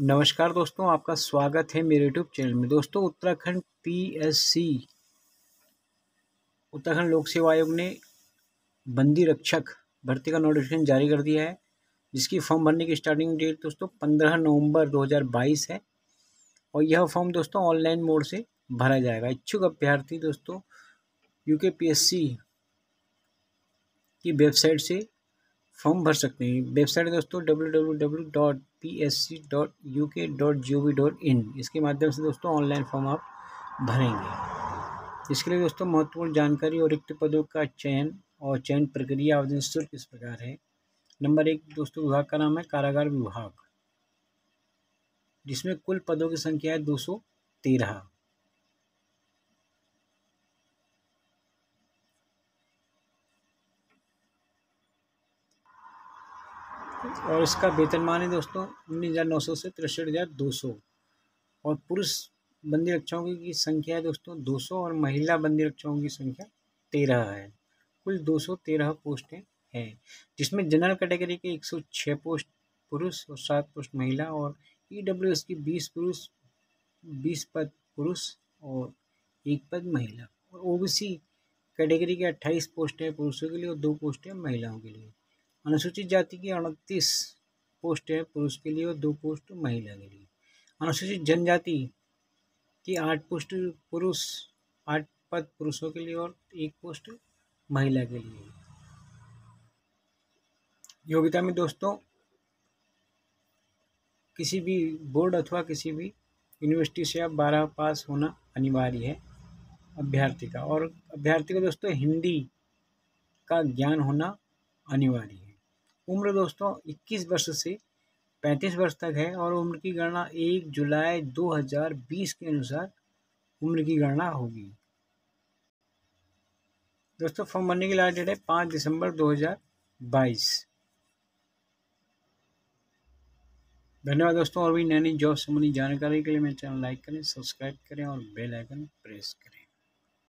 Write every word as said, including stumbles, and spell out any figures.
नमस्कार दोस्तों, आपका स्वागत है मेरे यूट्यूब चैनल में। दोस्तों, Uttarakhand P S C Uttarakhand लोक सेवा आयोग ने बंदी रक्षक भर्ती का नोटिफिकेशन जारी कर दिया है, जिसकी फॉर्म भरने की स्टार्टिंग डेट दोस्तों पंद्रह नवंबर दो हज़ार बाईस है। और यह फॉर्म दोस्तों ऑनलाइन मोड से भरा जाएगा। इच्छुक अभ्यर्थी दोस्तों यू के पी एस सी की वेबसाइट से फॉर्म भर सकते हैं। वेबसाइट दोस्तों W W W dot P S C dot U K dot G O V dot in इसके माध्यम से दोस्तों ऑनलाइन फॉर्म आप भरेंगे। इसके लिए दोस्तों महत्वपूर्ण जानकारी और रिक्त पदों का चयन और चयन प्रक्रिया आवेदन शुल्क इस प्रकार है। नंबर एक दोस्तों विभाग का नाम है कारागार विभाग, जिसमें कुल पदों की संख्या है दो सौ तेरह। और इसका वेतनमान है दोस्तों उन्नीस हज़ार नौ सौ से तिरसठ हज़ार दो सौ। और पुरुष बंदी रक्षकों की संख्या है दोस्तों दो सौ और महिला बंदी रक्षकों की संख्या तेरह है। कुल दो सौ तेरह पोस्टें हैं, जिसमें जनरल कैटेगरी के एक सौ छह पोस्ट पुरुष और सात पोस्ट महिला, और ई डब्ल्यू एस की बीस पुरुष बीस पद पुरुष और एक पद महिला, और ओ बी सी कैटेगरी के अट्ठाईस पोस्टें पुरुषों के लिए और दो पोस्टें महिलाओं के लिए। अनुसूचित जाति की अड़तीस पोस्ट है पुरुष के लिए और दो पोस्ट महिला के लिए। अनुसूचित जनजाति की आठ पोस्ट पुरुष आठ पद पुरुषों के लिए और एक पोस्ट महिला के लिए। योग्यता में दोस्तों किसी भी बोर्ड अथवा किसी भी यूनिवर्सिटी से आप बारह पास होना अनिवार्य है अभ्यर्थी का, और अभ्यर्थी को दोस्तों हिंदी का ज्ञान होना अनिवार्य है। उम्र दोस्तों इक्कीस वर्ष से पैंतीस वर्ष तक है, और उम्र की गणना एक जुलाई दो हज़ार बीस के अनुसार उम्र की गणना होगी। दोस्तों फॉर्म भरने की लास्ट डेट है पाँच दिसंबर दो हज़ार बाईस। धन्यवाद दोस्तों। और भी नई नई जॉब संबंधी जानकारी के लिए मेरे चैनल लाइक करें, सब्सक्राइब करें और बेल आइकन प्रेस करें।